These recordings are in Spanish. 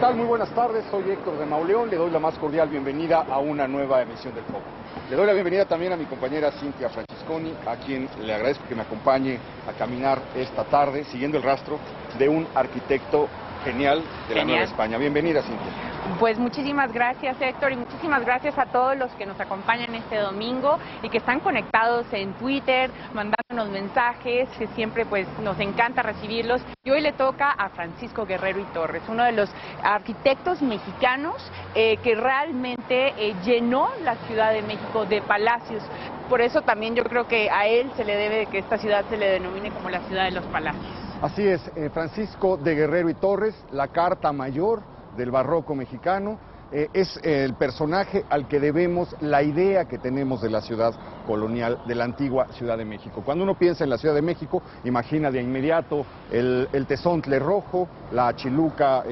tal? Muy buenas tardes, soy Héctor de Mauleón, le doy la más cordial bienvenida a una nueva emisión del Foco. Le doy la bienvenida también a mi compañera Cynthia Francesconi, a quien le agradezco que me acompañe a caminar esta tarde, siguiendo el rastro de un arquitecto genial de la Nueva España. Bienvenida, Cynthia. Pues muchísimas gracias, Héctor, y muchísimas gracias a todos los que nos acompañan este domingo y que están conectados en Twitter, mandándonos mensajes, que siempre pues nos encanta recibirlos. Y hoy le toca a Francisco Guerrero y Torres, uno de los arquitectos mexicanos que realmente llenó la Ciudad de México de palacios. Por eso también yo creo que a él se le debe que esta ciudad se le denomine como la Ciudad de los Palacios. Así es, Francisco de Guerrero y Torres, la carta mayor del barroco mexicano, es el personaje al que debemos la idea que tenemos de la ciudad colonial, de la antigua Ciudad de México. Cuando uno piensa en la Ciudad de México, imagina de inmediato el tezontle rojo, la chiluca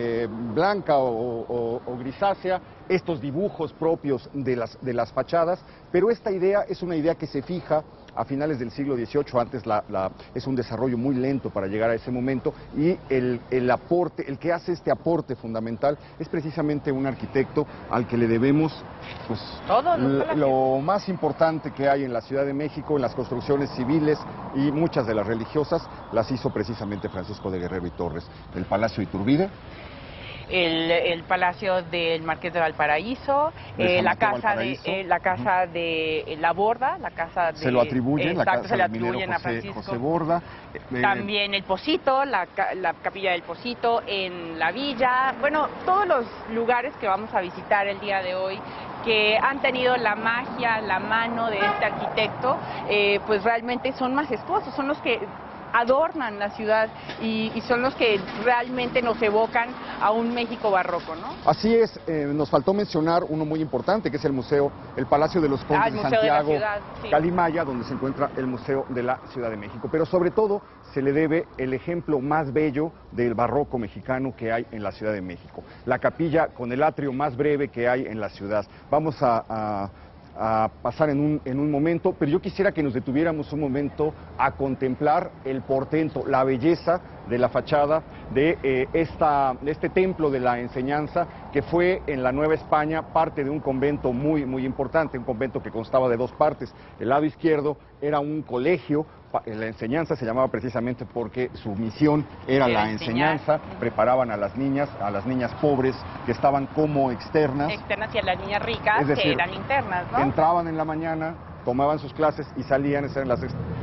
blanca o grisácea, estos dibujos propios de las fachadas, pero esta idea es una idea que se fija a finales del siglo XVIII, antes es un desarrollo muy lento para llegar a ese momento, y el que hace este aporte fundamental es precisamente un arquitecto al que le debemos pues, lo más importante que hay en la Ciudad de México, en las construcciones civiles y muchas de las religiosas, las hizo precisamente Francisco de Guerrero y Torres. El Palacio Iturbide, el palacio del Marqués de Valparaíso, la casa de la Borda, la casa de... Se lo atribuyen, a Francisco. José Borda. También el Pocito, la Capilla del Pocito, en la Villa. Bueno, todos los lugares que vamos a visitar el día de hoy que han tenido la magia, la mano de este arquitecto, pues realmente son majestuosos, son los que adornan la ciudad y son los que realmente nos evocan a un México barroco, ¿no? Así es, nos faltó mencionar uno muy importante que es el Palacio de los Condes de Santiago Calimaya, donde se encuentra el Museo de la Ciudad de México, pero sobre todo se le debe el ejemplo más bello del barroco mexicano que hay en la Ciudad de México, la capilla con el atrio más breve que hay en la ciudad. Vamos a pasar en un momento, pero yo quisiera que nos detuviéramos un momento a contemplar el portento, la belleza de la fachada de este templo de la Enseñanza, que fue en la Nueva España parte de un convento muy, muy importante, un convento que constaba de dos partes. El lado izquierdo era un colegio, la Enseñanza se llamaba precisamente porque su misión era la enseñanza, preparaban a las niñas pobres que estaban como externas y a las niñas ricas, es decir, que eran internas, ¿no? Entraban en la mañana, tomaban sus clases y salían.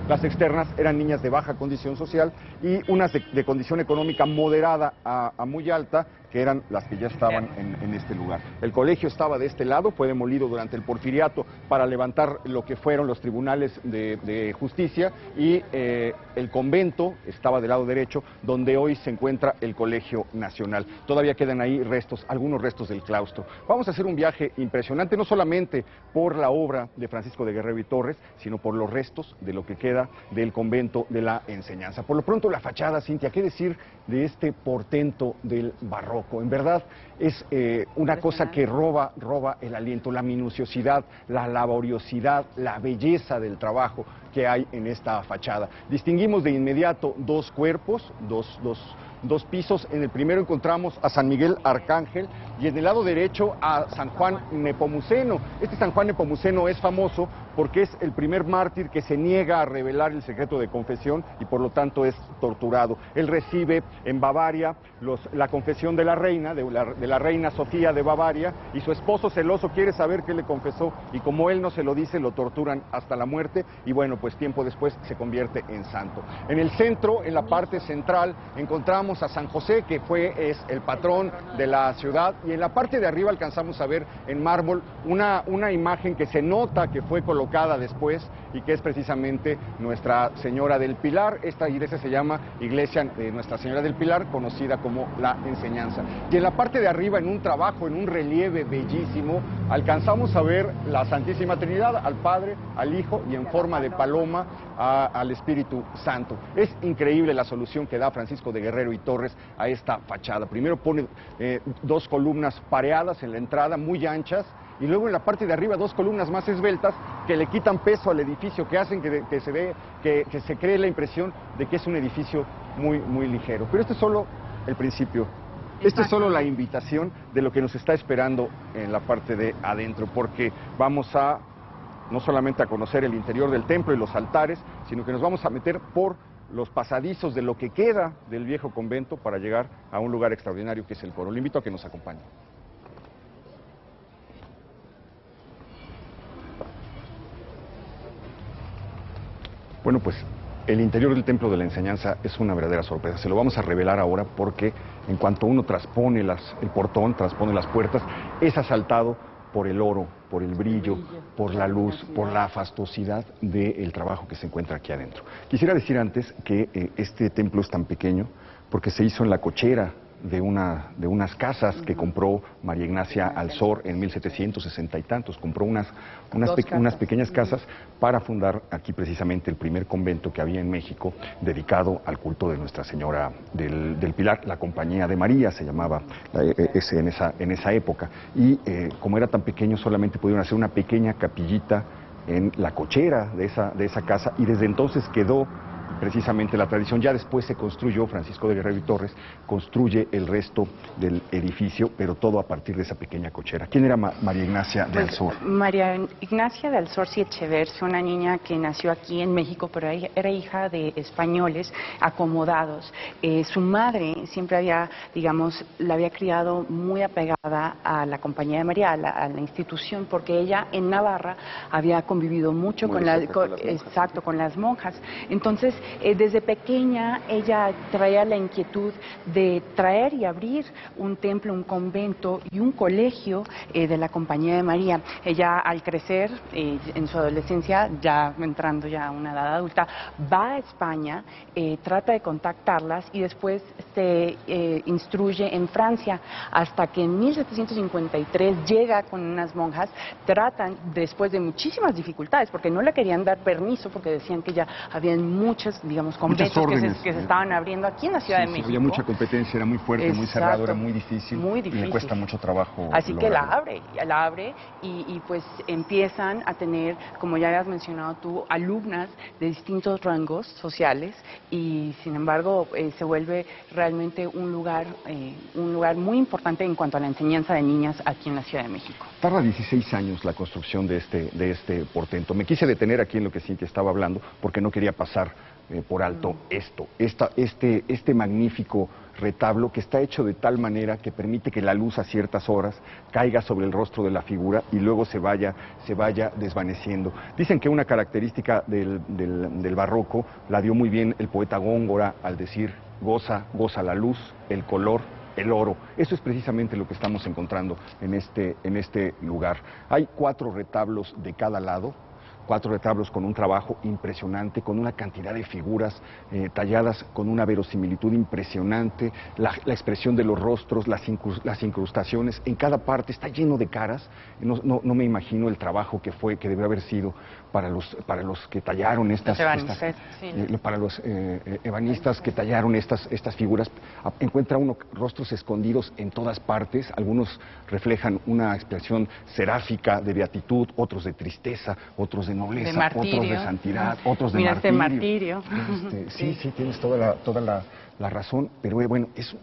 Las externas eran niñas de baja condición social y unas de condición económica moderada a muy alta, que eran las que ya estaban en este lugar. El colegio estaba de este lado, fue demolido durante el Porfiriato para levantar lo que fueron los tribunales de justicia, y el convento estaba del lado derecho, donde hoy se encuentra el Colegio Nacional. Todavía quedan ahí algunos restos del claustro. Vamos a hacer un viaje impresionante, no solamente por la obra de Francisco de Guerrero y Torres, sino por los restos de lo que queda del convento de la Enseñanza. Por lo pronto, la fachada, Cynthia, ¿qué decir de este portento del barroco? En verdad es una cosa que roba el aliento, la minuciosidad, la laboriosidad, la belleza del trabajo que hay en esta fachada. Distinguimos de inmediato dos cuerpos, dos pisos. En el primero encontramos a San Miguel Arcángel y en el lado derecho a San Juan Nepomuceno. Este San Juan Nepomuceno es famoso porque es el primer mártir que se niega a revelar el secreto de confesión y por lo tanto es torturado. Él recibe en Bavaria la confesión de la reina, de la reina Sofía de Baviera, y su esposo celoso quiere saber qué le confesó, y como él no se lo dice, lo torturan hasta la muerte, y bueno, pues tiempo después se convierte en santo. En el centro, en la parte central, encontramos a San José, que es el patrón de la ciudad, y en la parte de arriba alcanzamos a ver en mármol una imagen que se nota que fue colocada después y que es precisamente Nuestra Señora del Pilar. Esta iglesia se llama Iglesia de Nuestra Señora del Pilar, conocida como La Enseñanza. Y en la parte de arriba, en un trabajo, en un relieve bellísimo, alcanzamos a ver la Santísima Trinidad, al Padre, al Hijo y en forma de paloma al Espíritu Santo. Es increíble la solución que da Francisco de Guerrero y Torres a esta fachada. Primero pone dos columnas pareadas en la entrada, muy anchas, y luego en la parte de arriba dos columnas más esbeltas que le quitan peso al edificio, que hacen que se cree la impresión de que es un edificio muy, muy ligero. Pero este es solo el principio Esta es solo la invitación de lo que nos está esperando en la parte de adentro, porque vamos a no solamente a conocer el interior del templo y los altares, sino que nos vamos a meter por los pasadizos de lo que queda del viejo convento para llegar a un lugar extraordinario que es el coro. Le invito a que nos acompañe. Bueno, pues el interior del templo de la enseñanza es una verdadera sorpresa. Se lo vamos a revelar ahora porque en cuanto uno transpone el portón, transpone las puertas, es asaltado por el oro, por el brillo, por la luz, por la fastuosidad del trabajo que se encuentra aquí adentro. Quisiera decir antes que este templo es tan pequeño porque se hizo en la cochera de unas casas que compró María Ignacia Azlor en 1760 y tantos. Compró unas pequeñas casas para fundar aquí precisamente el primer convento que había en México dedicado al culto de Nuestra Señora del Pilar. La Compañía de María se llamaba en esa época. Y como era tan pequeño, solamente pudieron hacer una pequeña capillita en la cochera de esa casa, y desde entonces quedó precisamente la tradición. Ya después se construyó, Francisco de Guerrero y Torres construye el resto del edificio, pero todo a partir de esa pequeña cochera. ¿Quién era María Ignacia de Azlor? María Ignacia de Azlor y Echeverría, una niña que nació aquí en México, pero era hija de españoles acomodados. Su madre siempre había, digamos, la había criado muy apegada a la Compañía de María, a la institución, porque ella en Navarra había convivido mucho con las monjas. Entonces, desde pequeña ella traía la inquietud de traer y abrir un templo, un convento y un colegio de la Compañía de María. Ella al crecer, en su adolescencia, ya entrando ya a una edad adulta, va a España, trata de contactarlas y después se instruye en Francia, hasta que en 1753 llega con unas monjas. Tratan, después de muchísimas dificultades, porque no le querían dar permiso, porque decían que ya habían muchos órdenes que se estaban abriendo aquí en la Ciudad de México. Había mucha competencia, era muy fuerte, muy cerrado, era muy difícil. Y le cuesta mucho trabajo. Así que la abre y pues empiezan a tener, como ya habías mencionado tú, alumnas de distintos rangos sociales, y sin embargo se vuelve realmente un lugar muy importante en cuanto a la enseñanza de niñas aquí en la Ciudad de México. Tarda 16 años la construcción de este portento. Me quise detener aquí en lo que Cynthia estaba hablando porque no quería pasar por alto este magnífico retablo que está hecho de tal manera que permite que la luz a ciertas horas caiga sobre el rostro de la figura y luego se vaya desvaneciendo. Dicen que una característica del barroco la dio muy bien el poeta Góngora al decir: goza la luz, el color, el oro. Eso es precisamente lo que estamos encontrando en este lugar. Hay 4 retablos de cada lado, 4 retablos con un trabajo impresionante, con una cantidad de figuras talladas con una verosimilitud impresionante, la expresión de los rostros, las incrustaciones. En cada parte está lleno de caras. No me imagino el trabajo que debe haber sido para los que tallaron ebanistas que tallaron estas figuras. Encuentra uno rostros escondidos en todas partes. Algunos reflejan una expresión seráfica de beatitud, otros de tristeza, otros de nobleza, otros de santidad, otros de martirio. Sí, tienes toda la razón, pero bueno, es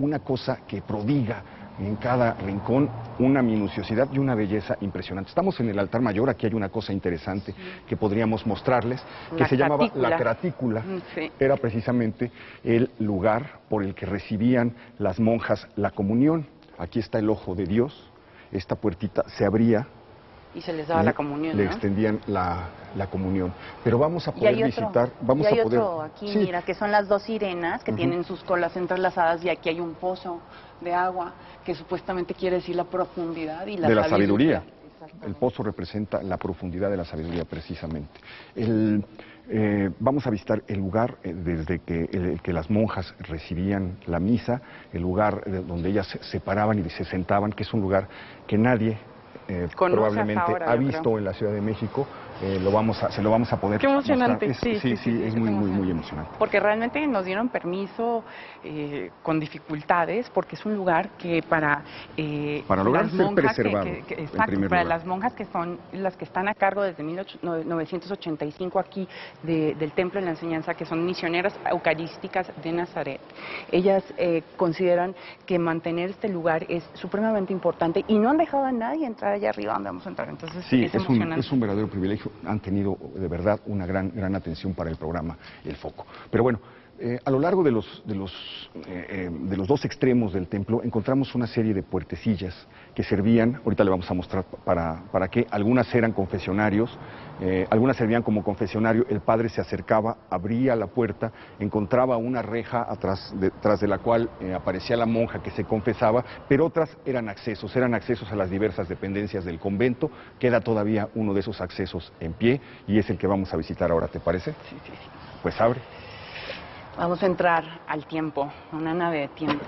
una cosa que prodiga en cada rincón una minuciosidad y una belleza impresionante. Estamos en el altar mayor, aquí hay una cosa interesante que podríamos mostrarles, que se llamaba la cratícula. Sí. Era precisamente el lugar por el que recibían las monjas la comunión. Aquí está el ojo de Dios, esta puertita se abría y se les daba la comunión, ¿no? Le extendían la comunión. Pero vamos a poder visitar. Aquí, sí, mira, que son las dos sirenas que tienen sus colas entrelazadas, y aquí hay un pozo de agua que supuestamente quiere decir la profundidad y la sabiduría. El pozo representa la profundidad de la sabiduría, precisamente. Vamos a visitar el lugar desde que las monjas recibían la misa, el lugar donde ellas se paraban y se sentaban, que es un lugar que nadie probablemente ha visto en la Ciudad de México, se lo vamos a poder mostrar. Qué emocionante. Sí, es muy emocionante. Porque realmente nos dieron permiso con dificultades, porque es un lugar que para lograr ser preservado, para las monjas que son las que están a cargo desde 1985 aquí del Templo de la Enseñanza, que son misioneras eucarísticas de Nazaret. Ellas consideran que mantener este lugar es supremamente importante y no han dejado a nadie entrar allá arriba donde vamos a entrar. Entonces sí, es emocionante. Es un verdadero privilegio. Han tenido de verdad una gran atención para el programa El Foco. Pero bueno, a lo largo de los dos extremos del templo encontramos una serie de puertecillas que servían, ahorita le vamos a mostrar para qué. Algunas eran confesionarios, algunas servían como confesionario. El padre se acercaba, abría la puerta, encontraba una reja tras de la cual aparecía la monja que se confesaba, pero otras eran accesos a las diversas dependencias del convento. Queda todavía uno de esos accesos en pie y es el que vamos a visitar ahora, ¿te parece? Sí. Pues abre. Vamos a entrar al tiempo, a una nave de tiempo.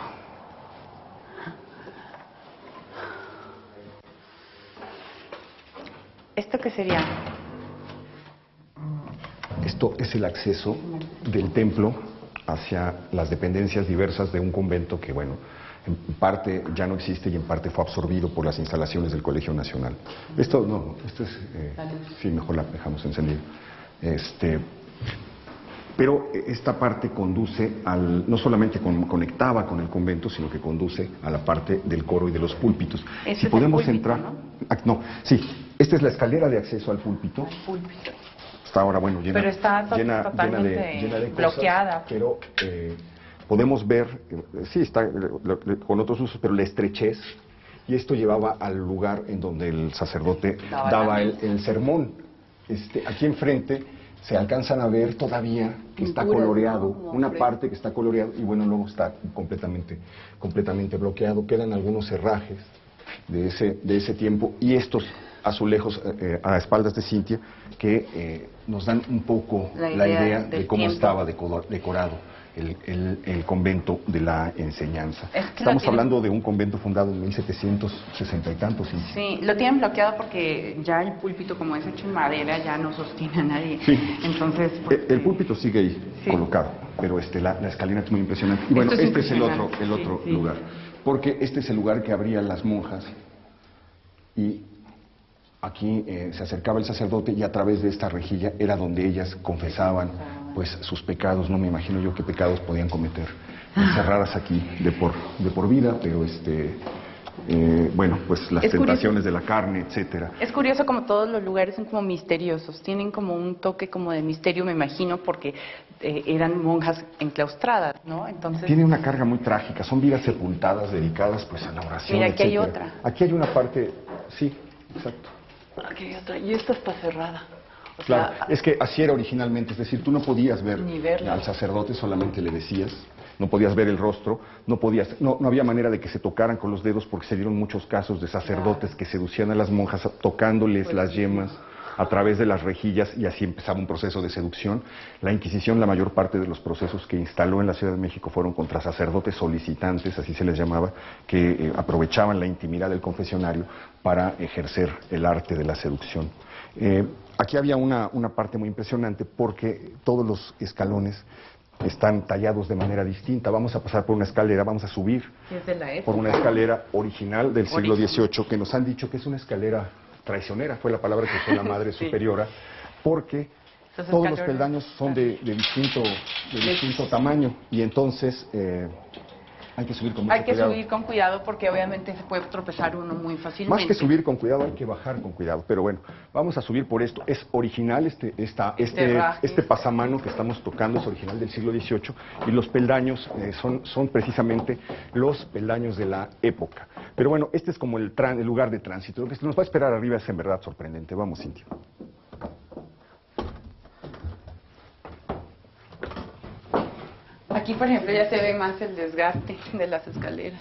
¿Esto qué sería? Esto es el acceso del templo hacia las dependencias diversas de un convento que, bueno, en parte ya no existe y en parte fue absorbido por las instalaciones del Colegio Nacional. Esto no, esto es... sí, mejor la dejamos encendida. Pero esta parte conduce no solamente conectaba con el convento, sino que conduce a la parte del coro y de los púlpitos. Si podemos entrar, ¿no? Sí, esta es la escalera de acceso al púlpito. Al púlpito. Está ahora, bueno, llena, pero está totalmente llena de cosas, bloqueada. Pero podemos ver, sí, está con otros usos, pero la estrechez. Y esto llevaba al lugar en donde el sacerdote daba el sermón. Aquí enfrente se alcanzan a ver todavía que está coloreado, una parte que está coloreado y bueno, luego está completamente bloqueado. Quedan algunos herrajes de ese tiempo y estos azulejos a espaldas de Cynthia que nos dan un poco la idea de cómo estaba decorado el convento de la Enseñanza. Estamos hablando de un convento fundado en 1760 y tantos. Sí, lo tienen bloqueado porque ya el púlpito, como es hecho en madera, ya no sostiene a nadie. Sí. Entonces, pues, el púlpito sigue ahí, sí, colocado, pero la escalera es muy impresionante. Y bueno, este es el otro lugar, porque este es el lugar que abrían las monjas y aquí se acercaba el sacerdote y a través de esta rejilla era donde ellas confesaban pues sus pecados. No me imagino yo qué pecados podían cometer encerradas aquí de por vida, pero bueno, pues las tentaciones de la carne, etcétera. Es curioso como todos los lugares son como misteriosos, tienen como un toque como de misterio, me imagino, porque eran monjas enclaustradas, ¿no? Entonces tiene una carga muy trágica, son vidas sepultadas, dedicadas pues a la oración, mira, aquí etcétera. Hay otra. Aquí hay una parte, sí, exacto. Aquí hay otra, y esta está cerrada. Claro, es que así era originalmente, es decir, tú no podías ver al sacerdote, solamente le decías, no podías ver el rostro, no había manera de que se tocaran con los dedos porque se dieron muchos casos de sacerdotes que seducían a las monjas tocándoles las yemas a través de las rejillas y así empezaba un proceso de seducción. La Inquisición, la mayor parte de los procesos que instaló en la Ciudad de México fueron contra sacerdotes solicitantes, así se les llamaba, que aprovechaban la intimidad del confesionario para ejercer el arte de la seducción. Aquí había una parte muy impresionante porque todos los escalones están tallados de manera distinta. Vamos a pasar por una escalera, vamos a subir por una escalera original del siglo XVIII, que nos han dicho que es una escalera traicionera, fue la palabra que usó la Madre Superiora, porque todos los peldaños son de distinto tamaño y entonces... hay que subir con mucho cuidado. Hay que subir con cuidado porque obviamente se puede tropezar uno muy fácilmente. Más que subir con cuidado, hay que bajar con cuidado. Pero bueno, vamos a subir por esto. Es original este pasamano que estamos tocando, es original del siglo XVIII. Y los peldaños son precisamente los peldaños de la época. Pero bueno, este es como el lugar de tránsito. Lo que nos va a esperar arriba es en verdad sorprendente. Vamos, Cynthia. Aquí, por ejemplo, ya se ve más el desgaste de las escaleras.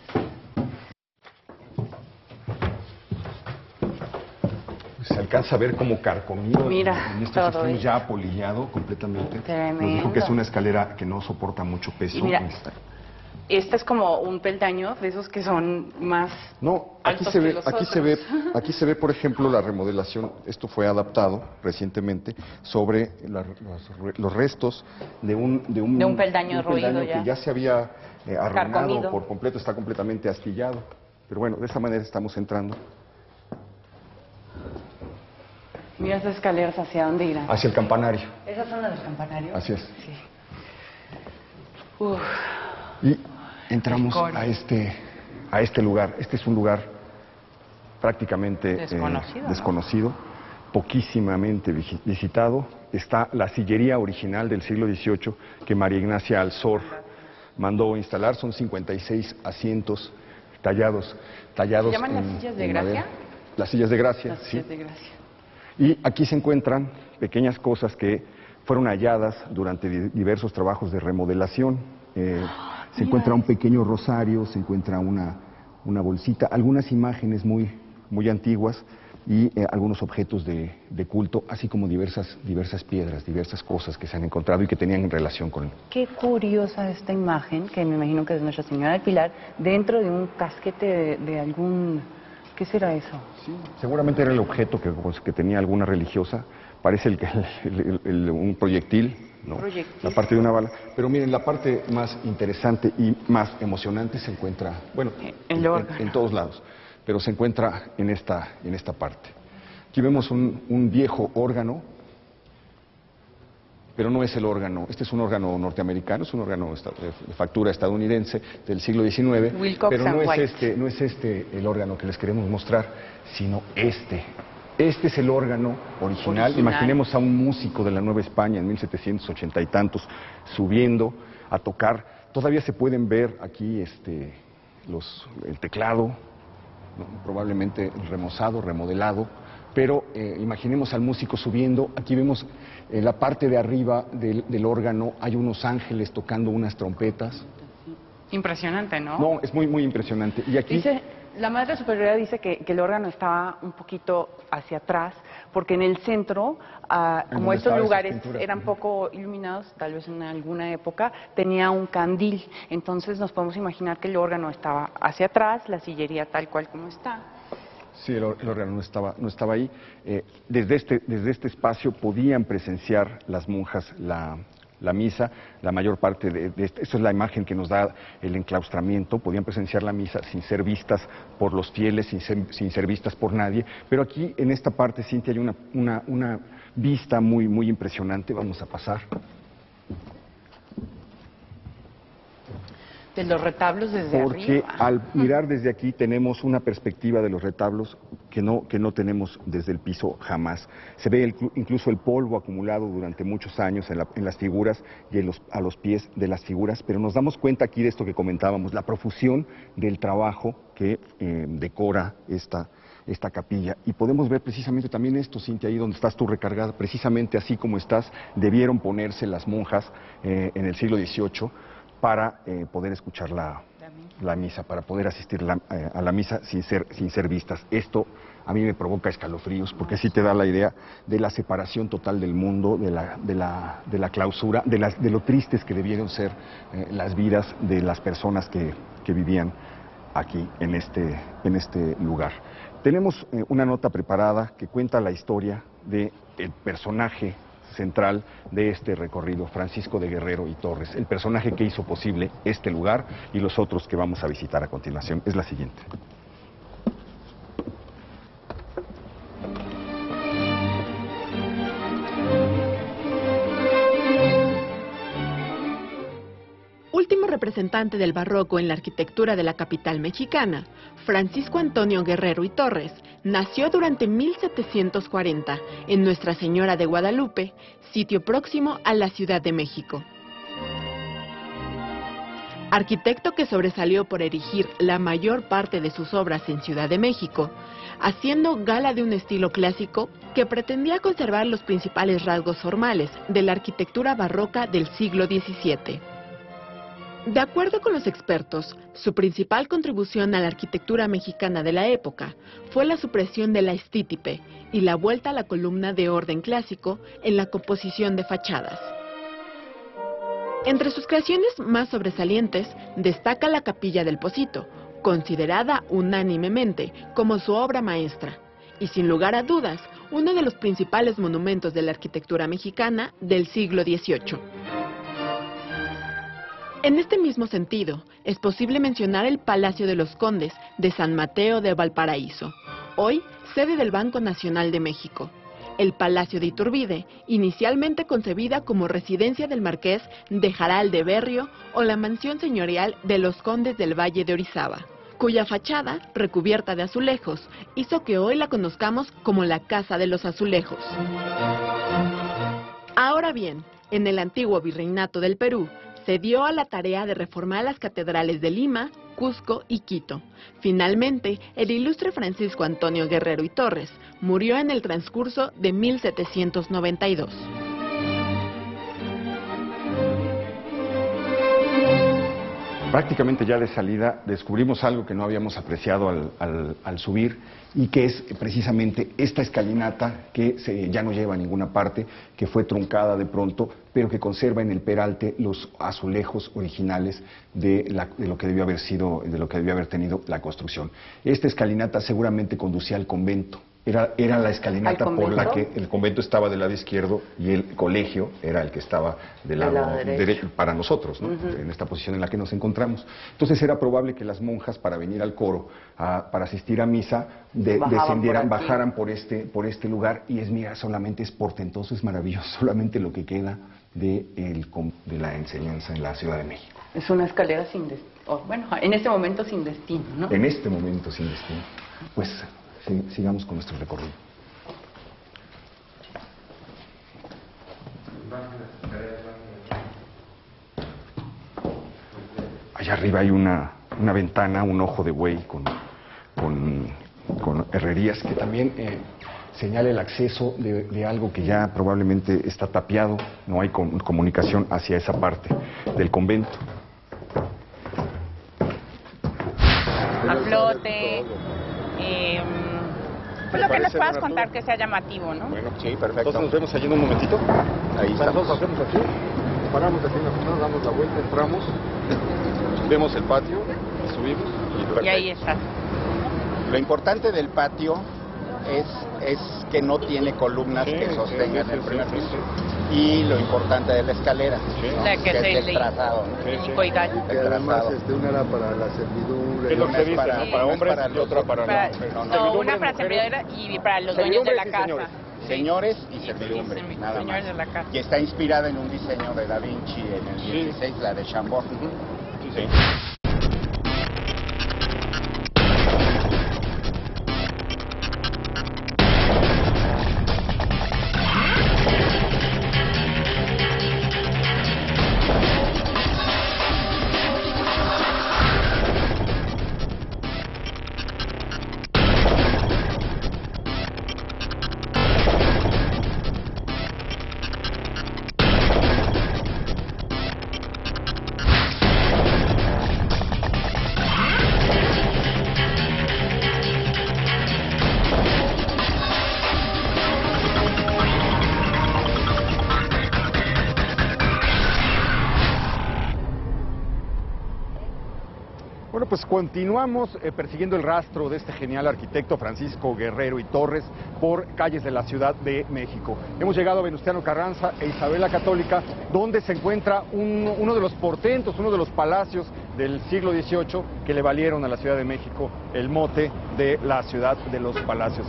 Se alcanza a ver como carcomido. Mira, en estos extremos ya apolillado completamente. Tremendo. Nos dijo que es una escalera que no soporta mucho peso. Mira, Este es como un peldaño de esos que son más altos que los otros. Aquí se ve, por ejemplo, la remodelación. Esto fue adaptado recientemente sobre los restos de un peldaño roído que ya se había arruinado por completo, está completamente astillado. Pero bueno, de esa manera estamos entrando. Mira esas escaleras, ¿hacia dónde irán? Hacia el campanario. ¿Esas son las del campanario? Así es. Sí. Uf. Y entramos a este lugar. Este es un lugar prácticamente desconocido, poquísimamente visitado. Está la sillería original del siglo XVIII que María Ignacia Azlor mandó instalar. Son 56 asientos tallados. ¿Se llaman las sillas de gracia? Las sillas de gracia, sí. Las sillas de gracia. Y aquí se encuentran pequeñas cosas que fueron halladas durante diversos trabajos de remodelación. Se encuentra un pequeño rosario, se encuentra una bolsita, algunas imágenes muy antiguas y algunos objetos de culto, así como diversas piedras, diversas cosas que se han encontrado y que tenían relación con... Qué curiosa esta imagen, que me imagino que es Nuestra Señora del Pilar, dentro de un casquete de algún... ¿Qué será eso? Sí, seguramente era el objeto que tenía alguna religiosa, parece un proyectil, ¿no? La parte de una bala. Pero miren, la parte más interesante y más emocionante se encuentra, bueno, en todos lados, pero se encuentra en esta parte. Aquí vemos un viejo órgano, pero no es el órgano. Este es un órgano norteamericano, es un órgano de factura estadounidense del siglo XIX, Wilcox pero no es, este el órgano que les queremos mostrar, sino este. Este es el órgano original. Imaginemos a un músico de la Nueva España en 1780 y tantos subiendo a tocar. Todavía se pueden ver aquí el teclado, ¿no? Probablemente remozado, remodelado, pero imaginemos al músico subiendo. Aquí vemos la parte de arriba del órgano, hay unos ángeles tocando unas trompetas. Impresionante, ¿no? No, es muy impresionante. Y aquí... La Madre Superiora dice que el órgano estaba un poquito hacia atrás, porque en el centro, como estos lugares eran poco iluminados, tal vez en alguna época, tenía un candil. Entonces nos podemos imaginar que el órgano estaba hacia atrás, la sillería tal cual como está. Sí, el órgano no estaba ahí. Desde este espacio podían presenciar las monjas la misa, la mayor parte esa es la imagen que nos da el enclaustramiento, podían presenciar la misa sin ser vistas por los fieles, sin ser vistas por nadie, pero aquí en esta parte, Cynthia, hay una vista muy impresionante. Vamos a pasar. De los retablos desde arriba. Porque al mirar desde aquí tenemos una perspectiva de los retablos que no tenemos desde el piso jamás. Se ve incluso el polvo acumulado durante muchos años en las figuras y a los pies de las figuras, pero nos damos cuenta aquí de esto que comentábamos, la profusión del trabajo que decora esta capilla. Y podemos ver precisamente también esto, Cynthia, ahí donde estás tú recargada, precisamente así como estás, debieron ponerse las monjas en el siglo XVIII, para poder escuchar la misa, para poder asistir a la misa sin ser vistas. Esto a mí me provoca escalofríos, porque sí te da la idea de la separación total del mundo, de la clausura, de lo tristes que debieron ser las vidas de las personas que vivían aquí en este lugar. Tenemos una nota preparada que cuenta la historia del personaje central de este recorrido, Francisco de Guerrero y Torres, el personaje que hizo posible este lugar y los otros que vamos a visitar a continuación. Es la siguiente. Último representante del barroco en la arquitectura de la capital mexicana, Francisco Antonio Guerrero y Torres nació durante 1740 en Nuestra Señora de Guadalupe, sitio próximo a la Ciudad de México. Arquitecto que sobresalió por erigir la mayor parte de sus obras en Ciudad de México, haciendo gala de un estilo clásico que pretendía conservar los principales rasgos formales de la arquitectura barroca del siglo XVII. De acuerdo con los expertos, su principal contribución a la arquitectura mexicana de la época fue la supresión de la estípipe y la vuelta a la columna de orden clásico en la composición de fachadas. Entre sus creaciones más sobresalientes destaca la Capilla del Pocito, considerada unánimemente como su obra maestra y sin lugar a dudas uno de los principales monumentos de la arquitectura mexicana del siglo XVIII. En este mismo sentido, es posible mencionar el Palacio de los Condes de San Mateo de Valparaíso, hoy sede del Banco Nacional de México. El Palacio de Iturbide, inicialmente concebida como residencia del Marqués de Jaral de Berrio o la mansión señorial de los Condes del Valle de Orizaba, cuya fachada, recubierta de azulejos, hizo que hoy la conozcamos como la Casa de los Azulejos. Ahora bien, en el antiguo Virreinato del Perú, se dio a la tarea de reformar las catedrales de Lima, Cusco y Quito. Finalmente, el ilustre Francisco Antonio Guerrero y Torres murió en el transcurso de 1792. Prácticamente ya de salida descubrimos algo que no habíamos apreciado al subir, y que es precisamente esta escalinata que ya no lleva a ninguna parte, que fue truncada de pronto, pero que conserva en el peralte los azulejos originales de lo que debió haber tenido la construcción. Esta escalinata seguramente conducía al convento. Era la escalinata por la que el convento estaba del lado izquierdo y el colegio era el que estaba del lado derecho para nosotros, ¿no? Uh-huh. En esta posición en la que nos encontramos. Entonces era probable que las monjas, para venir al coro, para asistir a misa, bajaran por este lugar, y mira, solamente es portentoso, es maravilloso, solamente lo que queda de la enseñanza en la Ciudad de México. Es una escalera sin destino, en este momento sin destino, ¿no? En este momento sin destino. Pues sigamos con nuestro recorrido. Allá arriba hay una ventana, un ojo de buey con herrerías que también señala el acceso de algo que ya probablemente está tapiado. No hay comunicación hacia esa parte del convento. A flote. Lo que nos puedas contar que sea llamativo, ¿no? Bueno, sí, perfecto. Entonces nos vemos allí en un momentito. Ahí estamos. Nos hacemos aquí, nos paramos aquí, nos damos la vuelta, entramos, vemos el patio, subimos y ahí está. Lo importante del patio es que no tiene columnas que sostengan el primer piso. Y lo importante de la escalera, ¿no? O sea, que es destrazado, ¿no? Que además una era para la servidumbre, para hombres y otra para los... una para servidumbre y para los dueños de la casa. Señores y servidumbre, nada más. Y está inspirada en un diseño de Da Vinci en el 16, la de Chambord. Continuamos persiguiendo el rastro de este genial arquitecto Francisco Guerrero y Torres por calles de la Ciudad de México. Hemos llegado a Venustiano Carranza e Isabel la Católica, donde se encuentra uno de los portentos, uno de los palacios del siglo XVIII que le valieron a la Ciudad de México el mote de la Ciudad de los Palacios.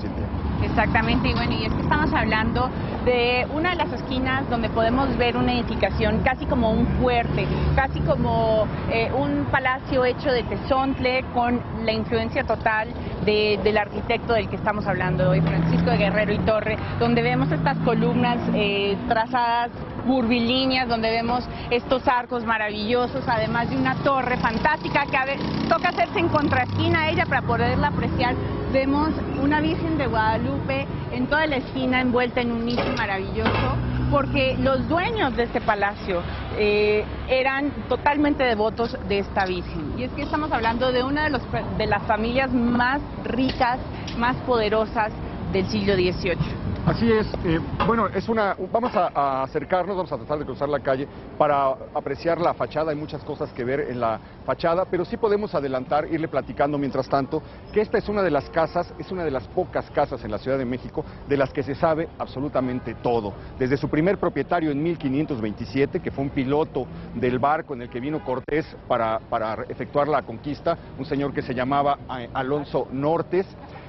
Exactamente, y bueno, y es que estamos hablando de una de las esquinas donde podemos ver una edificación casi como un fuerte, casi como un palacio hecho de tesontle, con la influencia total del arquitecto del que estamos hablando hoy, Francisco de Guerrero y Torres, donde vemos estas columnas trazadas curvilíneas, donde vemos estos arcos maravillosos, además de una torre fantástica que a veces toca hacerse en contraesquina a ella para poderla apreciar. Vemos una Virgen de Guadalupe en toda la esquina envuelta en un nicho maravilloso, porque los dueños de este palacio eran totalmente devotos de esta Virgen. Y es que estamos hablando de una de las familias más ricas, más poderosas del siglo XVIII. Así es, bueno, vamos a acercarnos, vamos a tratar de cruzar la calle para apreciar la fachada. Hay muchas cosas que ver en la fachada, pero sí podemos adelantar, irle platicando mientras tanto, que esta es una de las casas, es una de las pocas casas en la Ciudad de México de las que se sabe absolutamente todo. Desde su primer propietario en 1527, que fue un piloto del barco en el que vino Cortés para efectuar la conquista, un señor que se llamaba Alonso Nortes.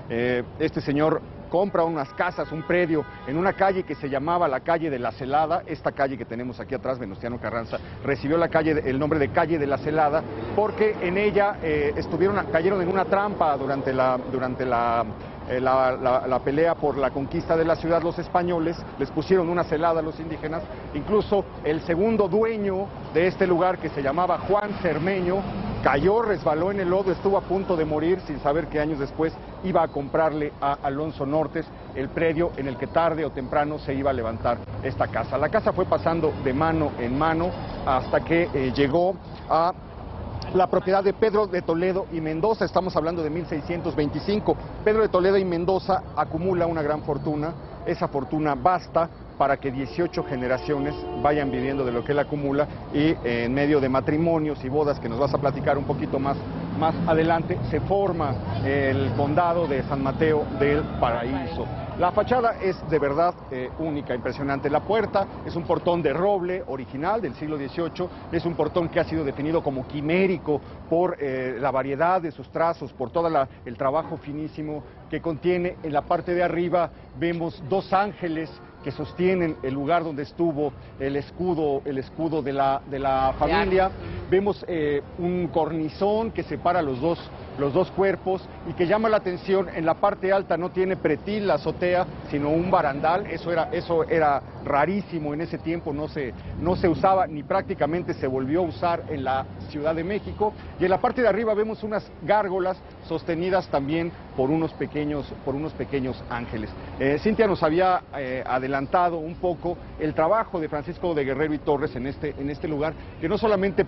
Este señor compra unas casas, un predio, en una calle que se llamaba la Calle de la Celada. Esta calle que tenemos aquí atrás, Venustiano Carranza, recibió el nombre de Calle de la Celada porque en ella cayeron en una trampa durante la pelea por la conquista de la ciudad. Los españoles les pusieron una celada a los indígenas. Incluso el segundo dueño de este lugar, que se llamaba Juan Cermeño, cayó, resbaló en el lodo, estuvo a punto de morir, sin saber que años después iba a comprarle a Alonso Nortes el predio en el que tarde o temprano se iba a levantar esta casa. La casa fue pasando de mano en mano hasta que llegó a la propiedad de Pedro de Toledo y Mendoza. Estamos hablando de 1625. Pedro de Toledo y Mendoza acumula una gran fortuna. Esa fortuna basta para que 18 generaciones vayan viviendo de lo que él acumula, y en medio de matrimonios y bodas, que nos vas a platicar un poquito más adelante, se forma el condado de San Mateo del Paraíso. La fachada es de verdad única, impresionante. La puerta es un portón de roble original del siglo XVIII, es un portón que ha sido definido como quimérico por la variedad de sus trazos, por todo el trabajo finísimo que contiene. En la parte de arriba vemos dos ángeles que sostienen el lugar donde estuvo el escudo de la familia. Vemos un cornisón que separa los dos cuerpos y que llama la atención. En la parte alta no tiene pretil la azotea, sino un barandal. Eso era rarísimo en ese tiempo, no se usaba, ni prácticamente se volvió a usar en la Ciudad de México. Y en la parte de arriba vemos unas gárgolas sostenidas también por unos pequeños ángeles. Cynthia nos había adelantado un poco el trabajo de Francisco de Guerrero y Torres en este lugar, que no solamente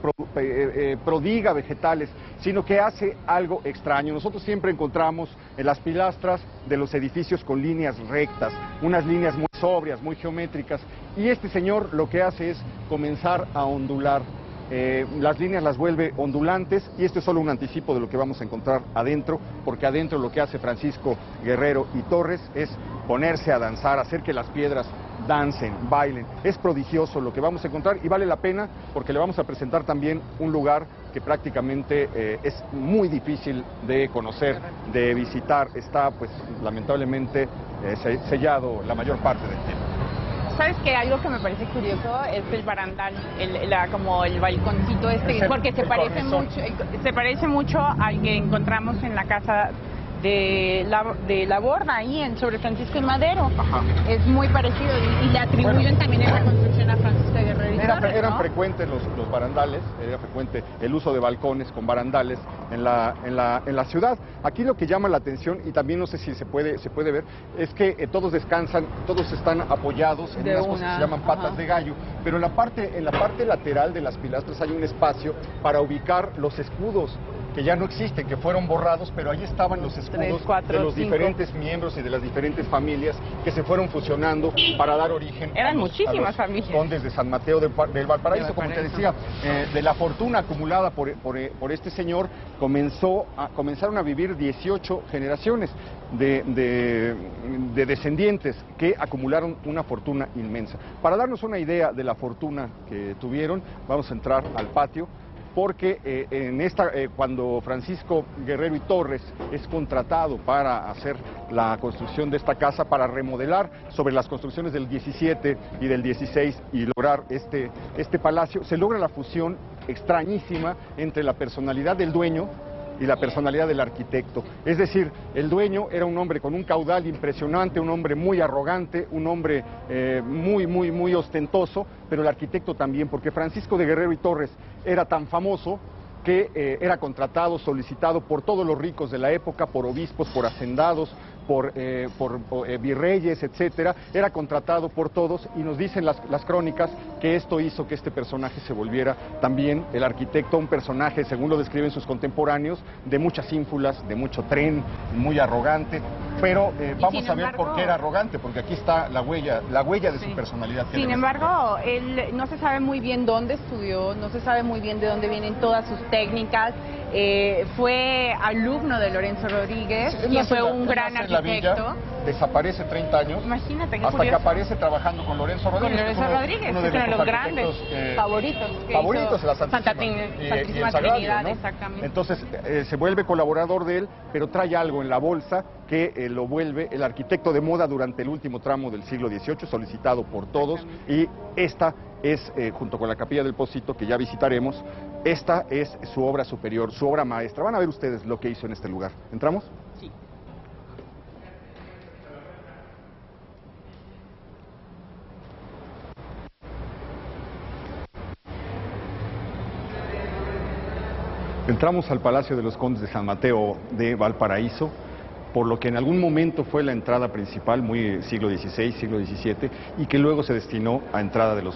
prodiga vegetales, sino que hace algo extraño. Nosotros siempre encontramos en las pilastras de los edificios con líneas rectas, unas líneas muy sobrias, muy geométricas, y este señor lo que hace es comenzar a ondular. Las líneas las vuelve ondulantes, y esto es solo un anticipo de lo que vamos a encontrar adentro, porque adentro lo que hace Francisco Guerrero y Torres es ponerse a danzar, hacer que las piedras dancen, bailen. Es prodigioso lo que vamos a encontrar y vale la pena, porque le vamos a presentar también un lugar que prácticamente es muy difícil de conocer, de visitar. Está, pues, lamentablemente sellado la mayor parte del tiempo. ¿Sabes qué? Algo que me parece curioso es el barandal, como el balconcito porque se parece mucho al que encontramos en la casa de la Borda, ahí sobre Francisco y Madero. Ajá. Es muy parecido, y le atribuyen también en la construcción a Francisco de Guerrero y Torres, eran frecuentes los barandales, era frecuente el uso de balcones con barandales en la ciudad. Aquí lo que llama la atención, y también no sé si se puede ver, es que todos descansan, todos están apoyados en unas cosas que se llaman patas de gallo, pero en la parte lateral de las pilastras hay un espacio para ubicar los escudos, que ya no existen, que fueron borrados, pero ahí estaban los escudos de los diferentes miembros y de las diferentes familias que se fueron fusionando para dar origen a los familias. Condes de San Mateo del Valparaíso. Como te decía, de la fortuna acumulada por este señor, comenzaron a vivir 18 generaciones de descendientes que acumularon una fortuna inmensa. Para darnos una idea de la fortuna que tuvieron, vamos a entrar al patio, porque cuando Francisco Guerrero y Torres es contratado para hacer la construcción de esta casa, para remodelar sobre las construcciones del 17 y del 16 y lograr este palacio, se logra la fusión extrañísima entre la personalidad del dueño y la personalidad del arquitecto. Es decir, el dueño era un hombre con un caudal impresionante, un hombre muy arrogante, un hombre muy, muy, muy ostentoso, pero el arquitecto también, porque Francisco de Guerrero y Torres era tan famoso que era contratado, solicitado por todos los ricos de la época, por obispos, por hacendados, por virreyes, etcétera, era contratado por todos, y nos dicen las crónicas que esto hizo que este personaje se volviera también el arquitecto, un personaje, según lo describen sus contemporáneos, de muchas ínfulas, de mucho tren, muy arrogante, pero vamos a ver por qué era arrogante, porque aquí está la huella de su personalidad. Sin embargo, él no se sabe muy bien dónde estudió, no se sabe muy bien de dónde vienen todas sus técnicas. Fue alumno de Lorenzo Rodríguez, quien fue un gran arquitecto. Desaparece 30 años. Imagínate, qué hasta curioso. Que aparece trabajando con Lorenzo Rodríguez. Con Lorenzo Rodríguez, uno de los grandes favoritos de la Santísima Trinidad, ¿no? Exactamente. Entonces se vuelve colaborador de él, pero trae algo en la bolsa que lo vuelve el arquitecto de moda durante el último tramo del siglo XVIII, solicitado por todos, y esta es, junto con la Capilla del Pocito, que ya visitaremos, esta es su obra superior, su obra maestra. Van a ver ustedes lo que hizo en este lugar. ¿Entramos? Sí. Entramos al Palacio de los Condes de San Mateo de Valparaíso, por lo que en algún momento fue la entrada principal, muy siglo XVI, siglo XVII, y que luego se destinó a entrada de los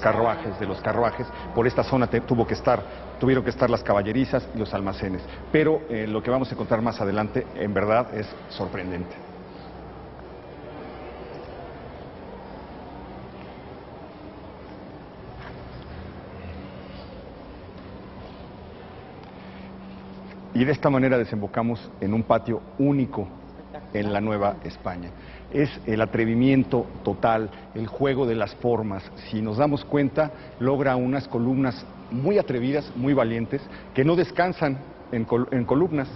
carruajes, por esta zona tuvieron que estar las caballerizas y los almacenes, pero lo que vamos a encontrar más adelante en verdad es sorprendente. Y de esta manera desembocamos en un patio único en la Nueva España. Es el atrevimiento total, el juego de las formas. Si nos damos cuenta, logra unas columnas muy atrevidas, muy valientes, que no descansan en columnas.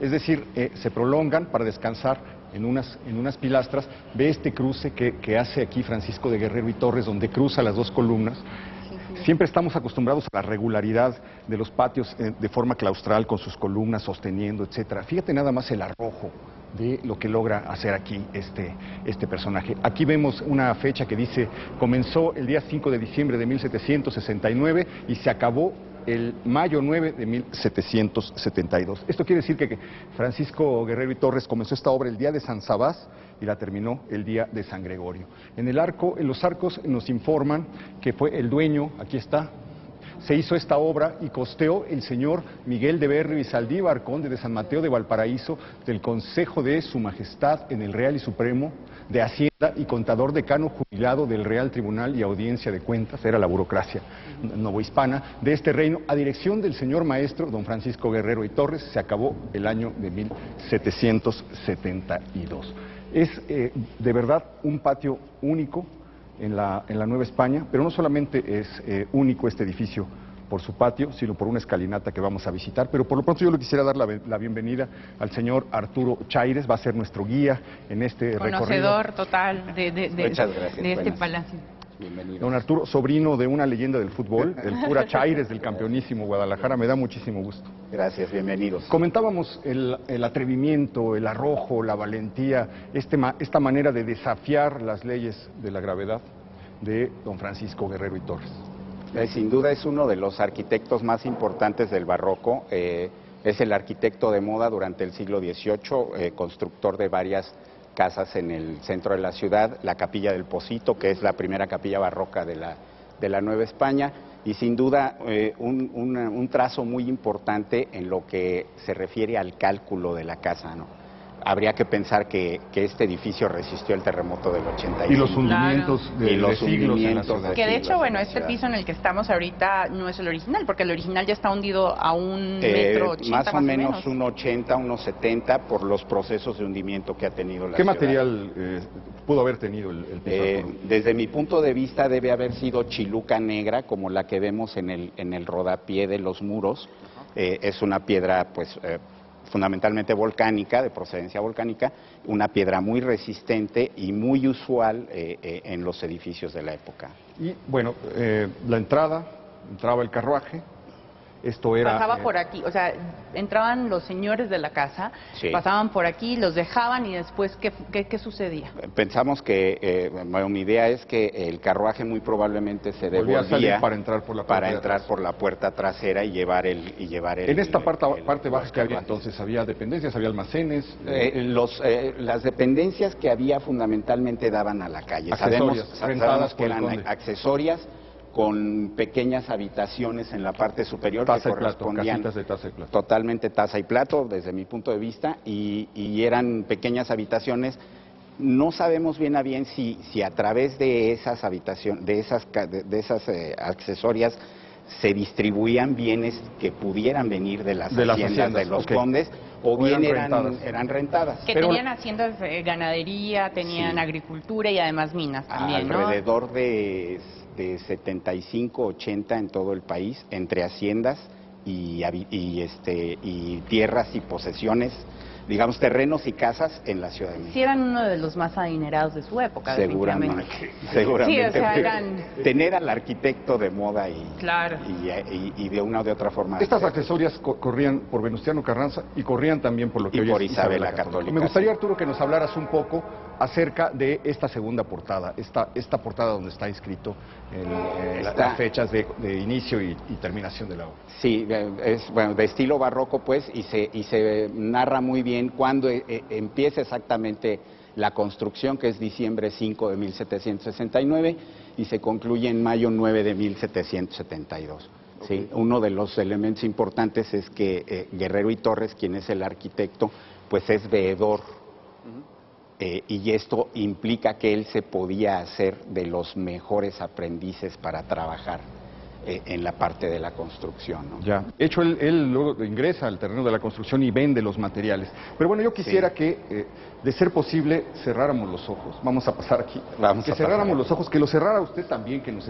Es decir, se prolongan para descansar en unas pilastras. Ve este cruce que hace aquí Francisco de Guerrero y Torres, donde cruza las dos columnas. Siempre estamos acostumbrados a la regularidad de los patios de forma claustral, con sus columnas sosteniendo, etcétera. Fíjate nada más el arrojo de lo que logra hacer aquí este personaje. Aquí vemos una fecha que dice, comenzó el día 5 de diciembre de 1769 y se acabó el mayo 9 de 1772. Esto quiere decir que Francisco Guerrero y Torres comenzó esta obra el día de San Sabás y la terminó el día de San Gregorio. En los arcos nos informan que fue el dueño, aquí está, se hizo esta obra y costeó el señor Miguel de Berrio y Saldívar, conde de San Mateo de Valparaíso, del Consejo de Su Majestad en el Real y Supremo de Hacienda y contador decano jubilado del Real Tribunal y Audiencia de Cuentas, era la burocracia novohispana de este reino, a dirección del señor maestro don Francisco Guerrero y Torres. Se acabó el año de 1772. Es de verdad un patio único en la Nueva España, pero no solamente es único este edificio por su patio, sino por una escalinata que vamos a visitar, pero por lo pronto yo le quisiera dar la bienvenida al señor Arturo Chaires. Va a ser nuestro guía en este recorrido. Conocedor total de este palacio. Bienvenido. Don Arturo, sobrino de una leyenda del fútbol, del cura Chaires, del campeonísimo Guadalajara, me da muchísimo gusto. Gracias, bienvenidos. Comentábamos el atrevimiento, el arrojo, la valentía, esta manera de desafiar las leyes de la gravedad de don Francisco Guerrero y Torres. Sin duda es uno de los arquitectos más importantes del barroco, es el arquitecto de moda durante el siglo XVIII, constructor de varias casas en el centro de la ciudad, la Capilla del Pocito, que es la primera capilla barroca de la Nueva España, y sin duda un trazo muy importante en lo que se refiere al cálculo de la casa, ¿no? Habría que pensar que este edificio resistió el terremoto del 85. Y los hundimientos de siglos. Que de hecho, bueno, este piso en el que estamos ahorita no es el original, porque el original ya está hundido a 1,80 metros. Más o menos 1,80, 1,70 por los procesos de hundimiento que ha tenido la ciudad. ¿Qué material pudo haber tenido el piso? Desde mi punto de vista debe haber sido chiluca negra, como la que vemos en el rodapié de los muros. Es una piedra, pues... fundamentalmente volcánica, de procedencia volcánica, una piedra muy resistente y muy usual en los edificios de la época. Y bueno, la entrada, entraba el carruaje, esto era... Pasaba por aquí, o sea, entraban los señores de la casa, sí, pasaban por aquí, los dejaban y después, ¿qué sucedía? Pensamos que, bueno, mi idea es que el carruaje muy probablemente se devolvía para entrar por la puerta, trasera y llevar el... en esta parte baja que había entonces, ¿había dependencias, había almacenes? Las dependencias que había fundamentalmente daban a la calle. Sabemos que eran accesorias, con pequeñas habitaciones en la parte superior que correspondían totalmente taza y plato desde mi punto de vista, y eran pequeñas habitaciones. No sabemos bien a bien si a través de esas habitaciones, de esas accesorias, se distribuían bienes que pudieran venir de las haciendas de los condes, o bien eran rentadas. Que tenían haciendas de ganadería, tenían, sí, agricultura y además minas también, alrededor, ¿no? de 75, 80 en todo el país, entre haciendas y tierras y posesiones, digamos, terrenos y casas en la Ciudad de México. Sí, eran uno de los más adinerados de su época, seguramente. Seguramente. Sí, o sea, tener al arquitecto de moda y de una o de otra forma. Estas accesorias corrían por Venustiano Carranza y corrían también por lo que hoy es por Isabel la Católica. Me gustaría, Arturo, que nos hablaras un poco acerca de esta segunda portada, esta portada donde está inscrito las fechas de inicio y terminación de la obra. Sí, es de estilo barroco, pues, y se narra muy bien cuando empieza exactamente la construcción, que es diciembre 5 de 1769, y se concluye en mayo 9 de 1772. Okay. ¿Sí? Uno de los elementos importantes es que Guerrero y Torres, quien es el arquitecto, pues es veedor. Y esto implica que él se podía hacer de los mejores aprendices para trabajar en la parte de la construcción, ¿no? Ya. De hecho, él luego ingresa al terreno de la construcción y vende los materiales. Pero bueno, yo quisiera, sí, que, de ser posible, cerráramos los ojos. Vamos a pasar aquí. Que lo cerrara usted también, que nos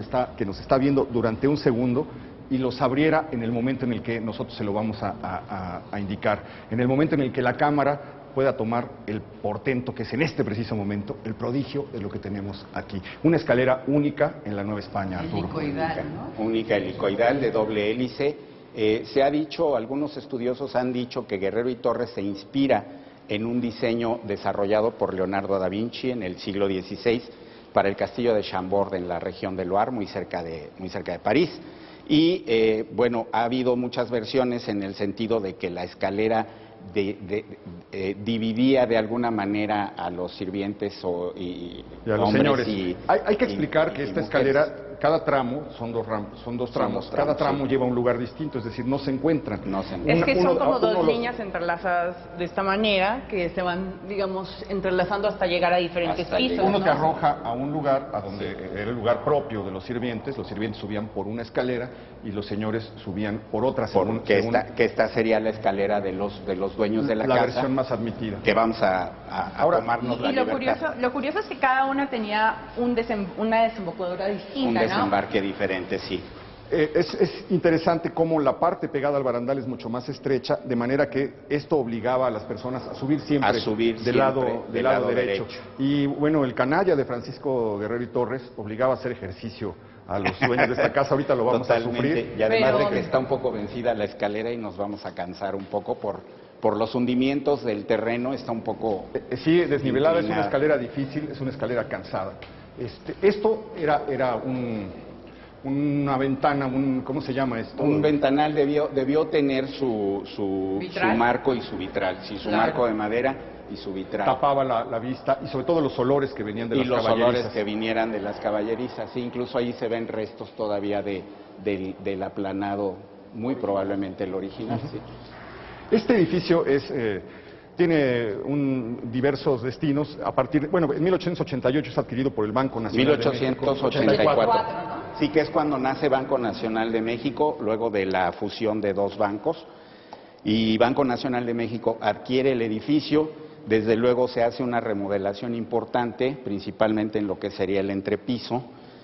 está viendo durante un segundo, y los abriera en el momento en el que nosotros se lo vamos a indicar. En el momento en el que la cámara pueda tomar el portento que es en este preciso momento, el prodigio de lo que tenemos aquí. Una escalera única en la Nueva España, Arturo. Helicoidal, ¿no? Única, helicoidal, de doble hélice. Se ha dicho, algunos estudiosos han dicho que Guerrero y Torres se inspira en un diseño desarrollado por Leonardo da Vinci en el siglo XVI para el castillo de Chambord en la región de Loire, muy cerca de París. Y, bueno, ha habido muchas versiones en el sentido de que la escalera dividía de alguna manera a los sirvientes y a los señores. Hay que explicar que esta escalera, cada tramo, son dos tramos, cada tramo, sí, lleva un lugar distinto, es decir, no se encuentran. Es que son como dos líneas entrelazadas de esta manera, que se van, digamos, entrelazando hasta llegar a diferentes pisos. Uno, ¿no?, te arroja a un lugar, a donde, sí, era el lugar propio de los sirvientes subían por una escalera y los señores subían por otra. Esta sería la escalera de los dueños de la casa. La versión más admitida. Que vamos a ahora, tomarnos la libertad. Lo curioso es que cada una tenía una desembocadura distinta, ¿no? Un desembarque diferente, sí. Es interesante cómo la parte pegada al barandal es mucho más estrecha, de manera que esto obligaba a las personas a subir siempre del lado derecho. Y bueno, el canalla de Francisco Guerrero y Torres obligaba a hacer ejercicio a los dueños de esta casa. Ahorita lo vamos a sufrir. Y además de que está un poco vencida la escalera y nos vamos a cansar un poco por los hundimientos del terreno, está un poco... Sí, desnivelada, es una escalera difícil, es una escalera cansada. Esto era una ventana, ¿cómo se llama esto? Un ventanal debió tener su marco y su vitral, sí, su marco de madera y su vitral. Tapaba la vista y sobre todo los olores que venían de las caballerizas. Y los olores que vinieran de las caballerizas, sí, incluso ahí se ven restos todavía del aplanado, muy probablemente el original, sí. Este edificio tiene diversos destinos. En 1888 es adquirido por el Banco Nacional 1884. De México. 1884. Sí, que es cuando nace Banco Nacional de México, luego de la fusión de dos bancos. Y Banco Nacional de México adquiere el edificio. Desde luego se hace una remodelación importante, principalmente en lo que sería el entrepiso.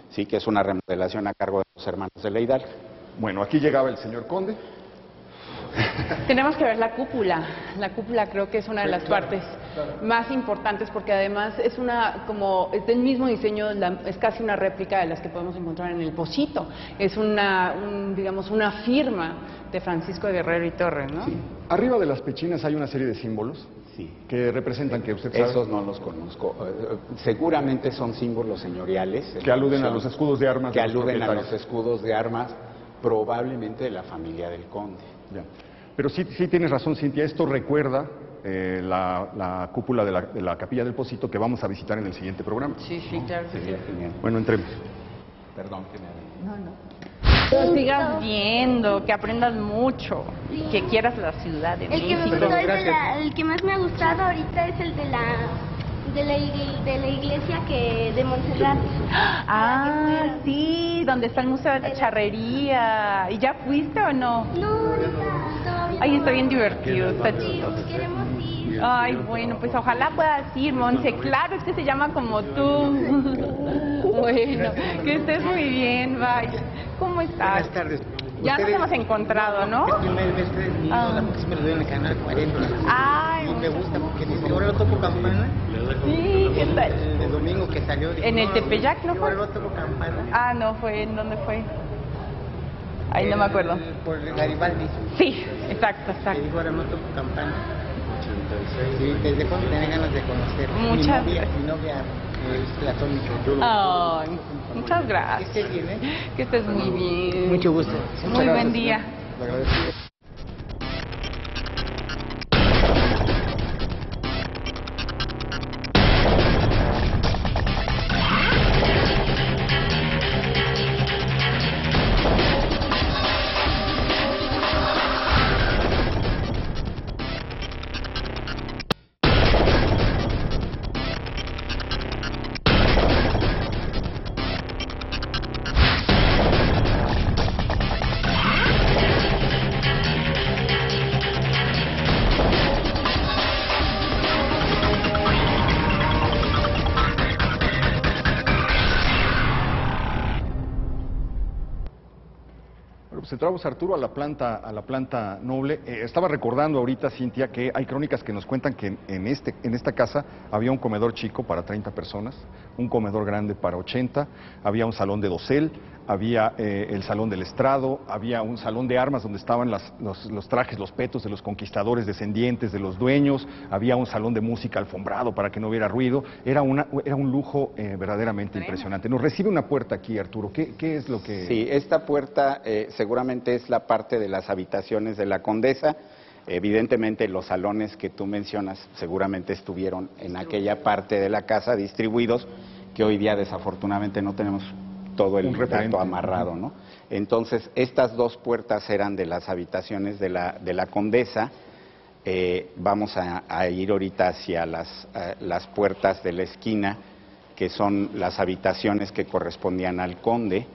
Sí, que es una remodelación a cargo de los hermanos de la Hidalgo. Bueno, aquí llegaba el señor conde. Tenemos que ver la cúpula creo que es una de las partes más importantes, porque además es una, como es del mismo diseño, es casi una réplica de las que podemos encontrar en el Pocito. Es digamos, una firma de Francisco de Guerrero y Torres, ¿no? Sí. Arriba de las pechinas hay una serie de símbolos. Sí. Que representan, que usted sabe. Esos no los conozco. Seguramente son símbolos señoriales. Que aluden a los escudos de armas. Que aluden a los escudos de armas, probablemente de la familia del conde. Ya. Pero sí, sí tienes razón, Cynthia, esto recuerda la cúpula de la Capilla del Pocito, que vamos a visitar en el siguiente programa. Sí, sí, claro. Sí, sí. Bueno, entremos. Perdón que me... No, no. Que sigas viendo, que aprendas mucho, sí. Que quieras la ciudad de México. El que más me ha gustado ahorita es el de la iglesia de Montserrat. Ah, sí, donde está el Museo de la Charrería. ¿Y ya fuiste o no? No, todavía. Ay, está bien divertido, está chido. Queremos ir. Ay, bueno, pues ojalá puedas ir, Monse. Claro, es que se llama como tú. Bueno, que estés muy bien, bye. ¿Cómo estás? Buenas tardes. Ya nos hemos encontrado, ¿no? Es primera vez que la próxima lo veo en el canal 40. Ay. Y me gusta porque dice, ahora lo topo campana. Sí, ¿qué tal? El domingo que salió. ¿En el Tepeyac no fue? Ahora lo topo campana. Ah, no, fue, ¿en dónde fue? Ahí no me acuerdo. Por Garibaldi. Sí, exacto. Y digo, ahora no topo campana. Sí, desde cuando tenía ganas de conocer. Muchas gracias. Mi novia platónica. Ay, muchas gracias. Que estés bien, ¿eh? Que estés muy bien. Mucho gusto. Muy buen día. Te agradezco. Entramos, Arturo, a la planta noble. Estaba recordando ahorita, Cynthia, que hay crónicas que nos cuentan que en esta casa había un comedor chico para 30 personas, un comedor grande para 80, había un salón de dosel, había el salón del estrado, había un salón de armas donde estaban los trajes, los petos de los conquistadores descendientes de los dueños, había un salón de música alfombrado para que no hubiera ruido. Era un lujo verdaderamente impresionante. Nos recibe una puerta aquí, Arturo. ¿Qué es lo que...? Sí, esta puerta seguramente es la parte de las habitaciones de la condesa. Evidentemente los salones que tú mencionas seguramente estuvieron en aquella parte de la casa distribuidos, que hoy día desafortunadamente no tenemos todo el dato amarrado, ¿no? Entonces, estas dos puertas eran de las habitaciones de la condesa. Vamos a ir ahorita hacia las puertas de la esquina, que son las habitaciones que correspondían al conde,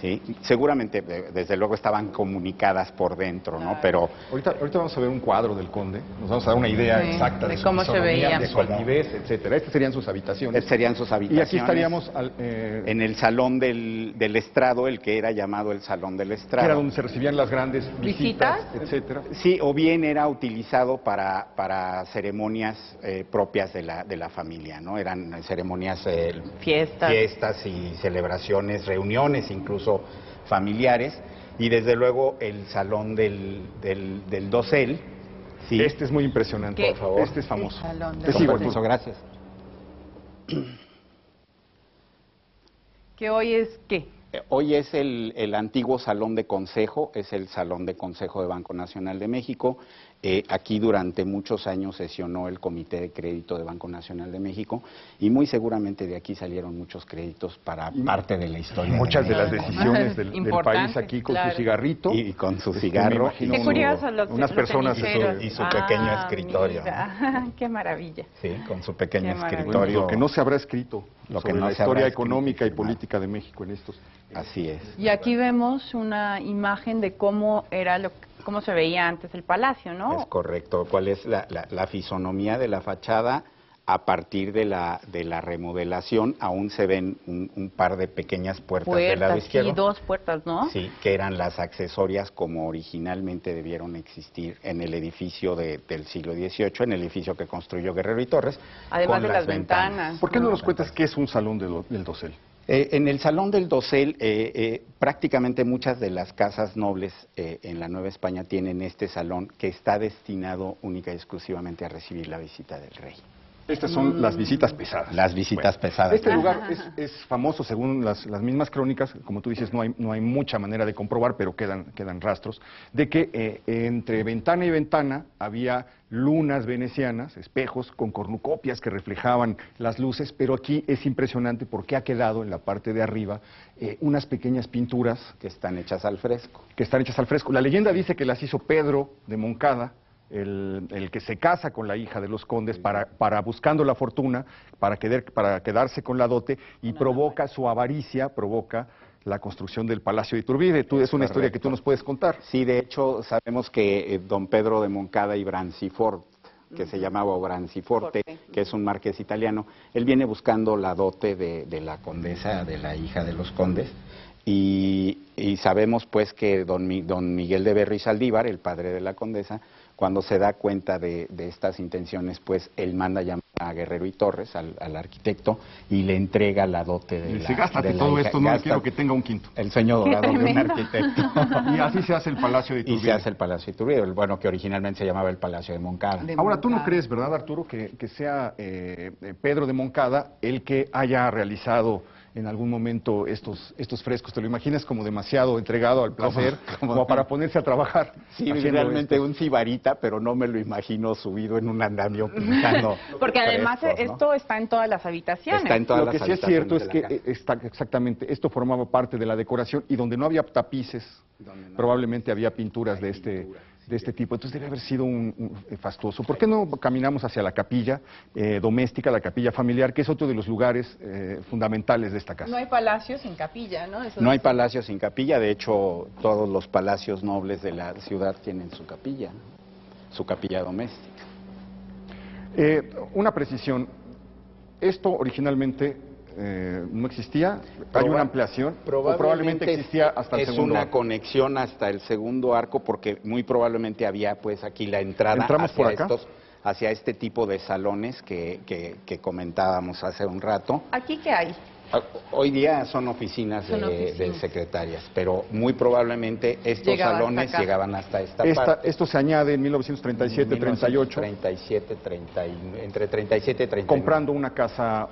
¿sí? Seguramente, desde luego, estaban comunicadas por dentro, ¿no? Pero... Ahorita vamos a ver un cuadro del conde, nos vamos a dar una idea exacta de cómo se veía, de su altivez, etcétera. Estas serían sus habitaciones. Y aquí estaríamos... En el salón del estrado, el que era llamado el salón del estrado. Era donde se recibían las grandes visitas, etcétera. Sí, o bien era utilizado para ceremonias propias de la familia, ¿no? Eran ceremonias... Fiestas y celebraciones, reuniones incluso familiares, y desde luego el salón del dosel. Sí. Este es muy impresionante, por favor. Este es famoso. Sí, Arturo, gracias. ¿Que hoy es qué? Hoy es el antiguo salón de consejo, es el salón de consejo de Banco Nacional de México. Aquí durante muchos años sesionó el Comité de Crédito de Banco Nacional de México, y muy seguramente de aquí salieron muchos créditos para parte de la historia. Y muchas de las decisiones del país aquí con su cigarrito. Y con su cigarro. Qué curioso unas personas y su pequeño escritorio. ¿No? Qué maravilla. Sí, con su pequeño escritorio. Lo que no se habrá escrito. Lo que no la historia económica y política de México en estos. Así es. Y aquí vemos una imagen de cómo era cómo se veía antes el palacio, ¿no? Es correcto. ¿Cuál es la fisonomía de la fachada a partir de la remodelación aún se ven un par de pequeñas puertas del lado izquierdo. Sí, dos puertas, ¿no? Sí, que eran las accesorias como originalmente debieron existir en el edificio del siglo XVIII, en el edificio que construyó Guerrero y Torres. Además de las ventanas. ¿Por qué no nos cuentas qué es un salón del dosel? En el Salón del Dosel, prácticamente muchas de las casas nobles en la Nueva España tienen este salón que está destinado única y exclusivamente a recibir la visita del rey. Estas son las visitas pesadas. Las visitas pesadas. Este lugar es famoso según las mismas crónicas, como tú dices, no hay mucha manera de comprobar, pero quedan rastros, de que entre ventana y ventana había lunas venecianas, espejos con cornucopias que reflejaban las luces, pero aquí es impresionante porque ha quedado en la parte de arriba unas pequeñas pinturas que están hechas al fresco. La leyenda dice que las hizo Pedro de Moncada, el que se casa con la hija de los condes para buscando la fortuna, para quedarse con la dote, y provoca su avaricia, provoca la construcción del Palacio de Iturbide. Es una historia que tú nos puedes contar. Sí, de hecho sabemos que don Pedro de Moncada y Branciforte, que se llamaba Branciforte, que es un marqués italiano, él viene buscando la dote de la condesa, de la hija de los condes. Y sabemos pues que don Miguel de Berrizaldívar, el padre de la condesa, cuando se da cuenta de estas intenciones, pues él manda llamar a Guerrero y Torres, al arquitecto, y le entrega la dote de la hija. Gástate todo esto, no quiero que tenga un quinto. El sueño dorado de un arquitecto. Y así se hace el Palacio de Iturbide. Bueno, que originalmente se llamaba el Palacio de Moncada. Ahora, tú no crees, ¿verdad, Arturo, que sea Pedro de Moncada el que haya realizado en algún momento estos frescos? ¿Te lo imaginas como demasiado entregado al placer, como para ponerse a trabajar? Sí, realmente un sibarita, pero no me lo imagino subido en un andamio pintando. Porque además frescos, ¿no? Esto está en todas las habitaciones. Está en todas las habitaciones. Lo que sí es cierto es que exactamente esto formaba parte de la decoración, y donde no había tapices, probablemente había pinturas de este tipo. Entonces debe haber sido un fastuoso. ¿Por qué no caminamos hacia la capilla doméstica, la capilla familiar, que es otro de los lugares fundamentales de esta casa? No hay palacio sin capilla, ¿no? No hay palacio sin capilla. De hecho, todos los palacios nobles de la ciudad tienen su capilla, ¿no? Su capilla doméstica. Una precisión. Esto originalmente no existía, hay una ampliación, probablemente existía hasta el segundo arco. Es una conexión hasta el segundo arco, porque muy probablemente había pues aquí la entrada hacia este tipo de salones que comentábamos hace un rato. ¿Aquí qué hay? Hoy día son oficinas de secretarias, pero muy probablemente estos salones llegaban hasta esta parte. Esto se añade en 1937-38, comprando una casa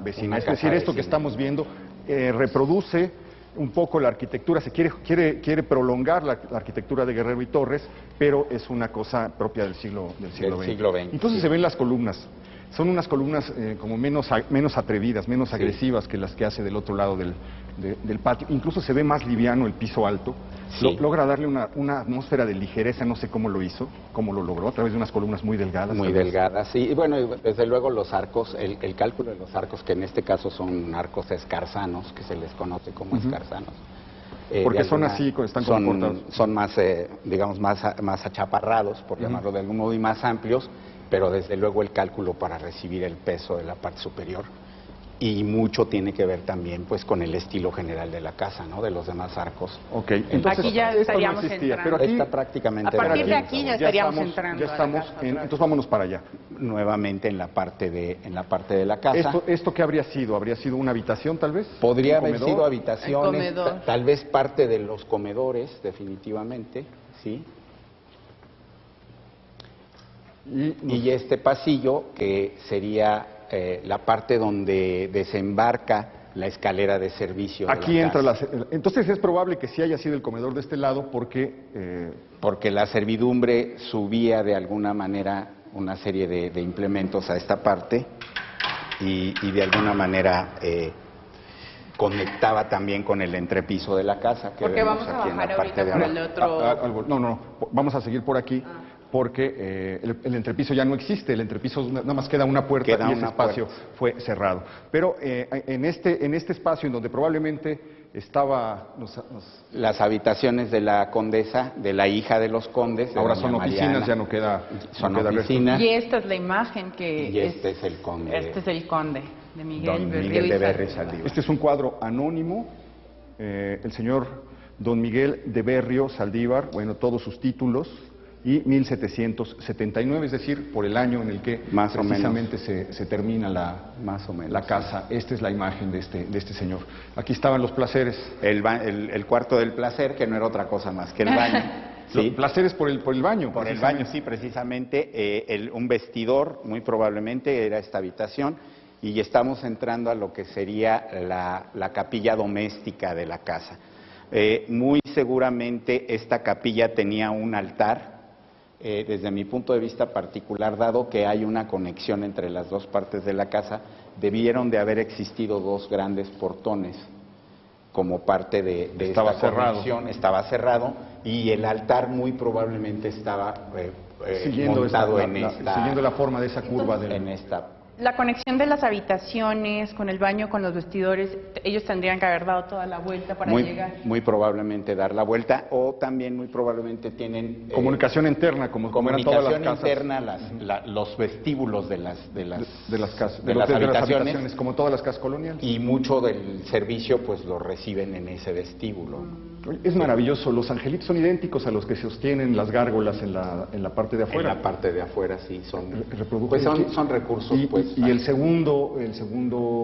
vecina. Esto que estamos viendo reproduce un poco la arquitectura, se quiere prolongar la arquitectura de Guerrero y Torres, pero es una cosa propia del siglo XX. Entonces se ven las columnas. Son unas columnas como menos atrevidas, menos agresivas que las que hace del otro lado del patio. Incluso se ve más liviano el piso alto. Sí. Logra darle una atmósfera de ligereza, no sé cómo lo hizo, cómo lo logró, a través de unas columnas muy delgadas. Muy delgadas, sí. Y bueno, desde luego los arcos, el cálculo de los arcos, que en este caso son arcos escarzanos, que se les conoce como escarzanos. Porque son así, están comportados. Son más, digamos, más achaparrados, por llamarlo de algún modo, y más amplios, pero desde luego el cálculo para recibir el peso de la parte superior, y mucho tiene que ver también pues con el estilo general de la casa, ¿no? De los demás arcos. Okay. Entonces, aquí ya estaríamos entrando. Pero está prácticamente a partir de aquí ya estaríamos entrando. Ya estamos. Entonces vámonos para allá. Nuevamente en la parte de la casa. Esto qué habría sido? ¿Habría sido una habitación tal vez? Podría haber sido habitaciones, tal vez parte de los comedores, definitivamente, sí. Y este pasillo que sería la parte donde desembarca la escalera de servicio. Aquí entra la... Entonces es probable que sí haya sido el comedor de este lado, porque la servidumbre subía de alguna manera una serie de implementos a esta parte y de alguna manera conectaba también con el entrepiso de la casa. Porque vamos a bajar ahorita por el otro... No, vamos a seguir por aquí. Porque el entrepiso ya no existe, el entrepiso nada más queda una puerta y ese espacio fue cerrado. Pero en este espacio en donde probablemente estaba... las habitaciones de la condesa, de la hija de los condes. Ahora son oficinas, ya no queda... Son oficinas. Y esta es la imagen que... Y este es el conde. Este es el conde de Miguel de Berrio. Este es un cuadro anónimo. El señor don Miguel de Berrio Saldívar, bueno, todos sus títulos, y 1779, es decir, por el año en el que más precisamente se termina la casa. Esta es la imagen de este señor. Aquí estaban los placeres. El cuarto del placer, que no era otra cosa más que el baño. ¿Sí? Los placeres por el baño. Por el baño, sí, precisamente. Un vestidor, muy probablemente, era esta habitación. Y estamos entrando a lo que sería la capilla doméstica de la casa. Muy seguramente esta capilla tenía un altar. Desde mi punto de vista particular, dado que hay una conexión entre las dos partes de la casa, debieron de haber existido dos grandes portones como parte de esta conexión. Estaba cerrado y el altar muy probablemente estaba montado siguiendo la forma de esa curva. La conexión de las habitaciones con el baño, con los vestidores, ellos tendrían que haber dado toda la vuelta para llegar. Muy probablemente dar la vuelta, o también muy probablemente tienen... comunicación interna, como comunicación todas las interna, casas. Los vestíbulos de las habitaciones, como todas las casas coloniales. Y mucho del servicio, pues, lo reciben en ese vestíbulo. Es maravilloso, los angelitos son idénticos a los que sostienen las gárgolas en la parte de afuera. En la parte de afuera, sí, son recursos. Y el segundo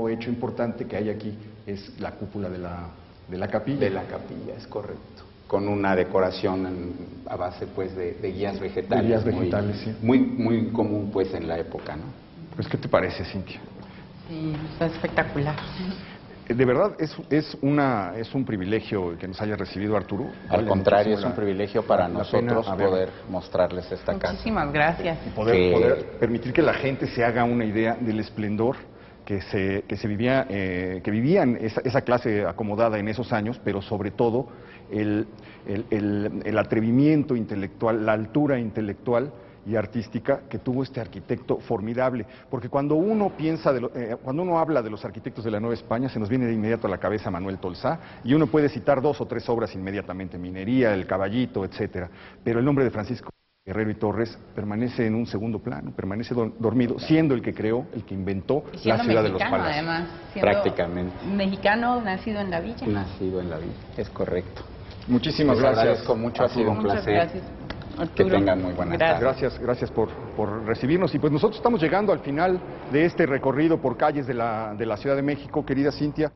hecho importante que hay aquí es la cúpula de la capilla. De la capilla, es correcto. Con una decoración a base, pues, de guías vegetales. De guías vegetales, sí. Muy, muy común, pues, en la época, ¿no? Pues, ¿qué te parece, Cynthia? Sí, está espectacular. De verdad, es un privilegio que nos haya recibido Arturo. Al contrario, es un privilegio para nosotros poder mostrarles esta casa. Muchísimas gracias. Y poder permitir que la gente se haga una idea del esplendor que vivían esa clase acomodada en esos años, pero sobre todo el atrevimiento intelectual, la altura intelectual y artística que tuvo este arquitecto formidable, porque cuando uno piensa, cuando uno habla de los arquitectos de la Nueva España, se nos viene de inmediato a la cabeza Manuel Tolsá, y uno puede citar 2 o 3 obras inmediatamente, Minería, El Caballito, etcétera, pero el nombre de Francisco Guerrero y Torres permanece en un segundo plano, permanece dormido, siendo el que creó, el que inventó la Ciudad de los Palacios. Además, prácticamente. Mexicano, nacido en la Villa. Nacido en la Villa, es correcto. Muchísimas gracias. Agradezco mucho, ha sido un placer. Gracias. Arturo. Que tengan muy buenas tardes. Gracias por recibirnos. Y pues nosotros estamos llegando al final de este recorrido por calles de la Ciudad de México, querida Cynthia.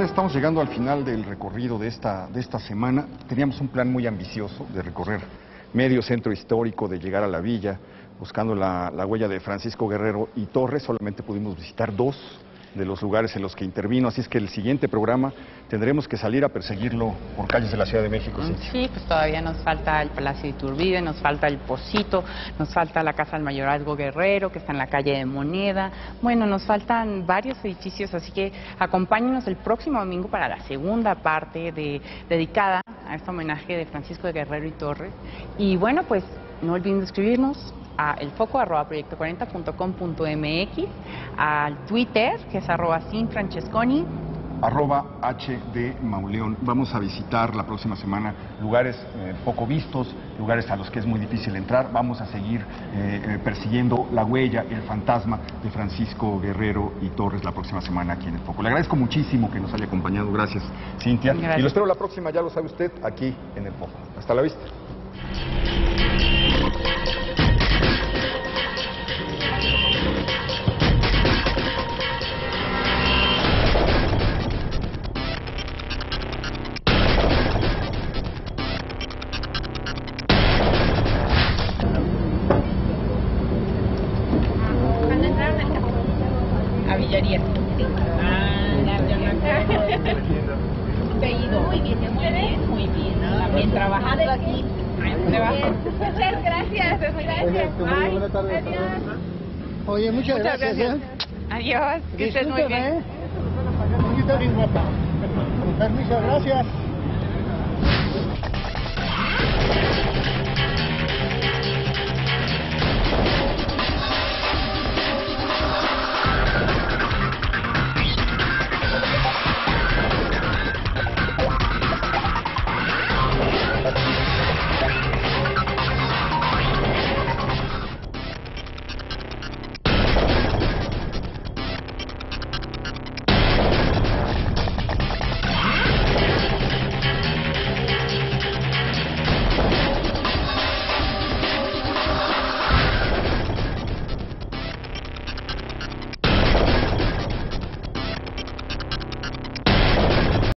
Estamos llegando al final del recorrido de esta semana. Teníamos un plan muy ambicioso de recorrer medio centro histórico, de llegar a la Villa, buscando la huella de Francisco Guerrero y Torres. Solamente pudimos visitar 2 de los lugares en los que intervino, así es que el siguiente programa tendremos que salir a perseguirlo por calles de la Ciudad de México. Sí, pues todavía nos falta el Palacio Iturbide, nos falta el Pocito, nos falta la Casa del Mayorazgo Guerrero, que está en la calle de Moneda. Bueno, nos faltan varios edificios, así que acompáñenos el próximo domingo para la segunda parte dedicada a este homenaje de Francisco de Guerrero y Torres. Y bueno, pues no olviden suscribirnos a elfoco@proyecto40.com.mx, al Twitter, que es @Francesconi, @HDMauleón. Vamos a visitar la próxima semana lugares poco vistos, lugares a los que es muy difícil entrar. Vamos a seguir persiguiendo la huella, el fantasma de Francisco Guerrero y Torres la próxima semana aquí en El Foco. Le agradezco muchísimo que nos haya acompañado. Gracias, Cynthia. Gracias. Y lo espero la próxima, ya lo sabe usted, aquí en El Foco. Hasta la vista. Villaría. Sí. Ah, ya, también trabajando aquí. Muchas gracias, gracias. Ay, buena tarde. Adiós. Oye, muchas gracias. Adiós, que estés muy bien. Un poquito de guapa. Con permiso, gracias.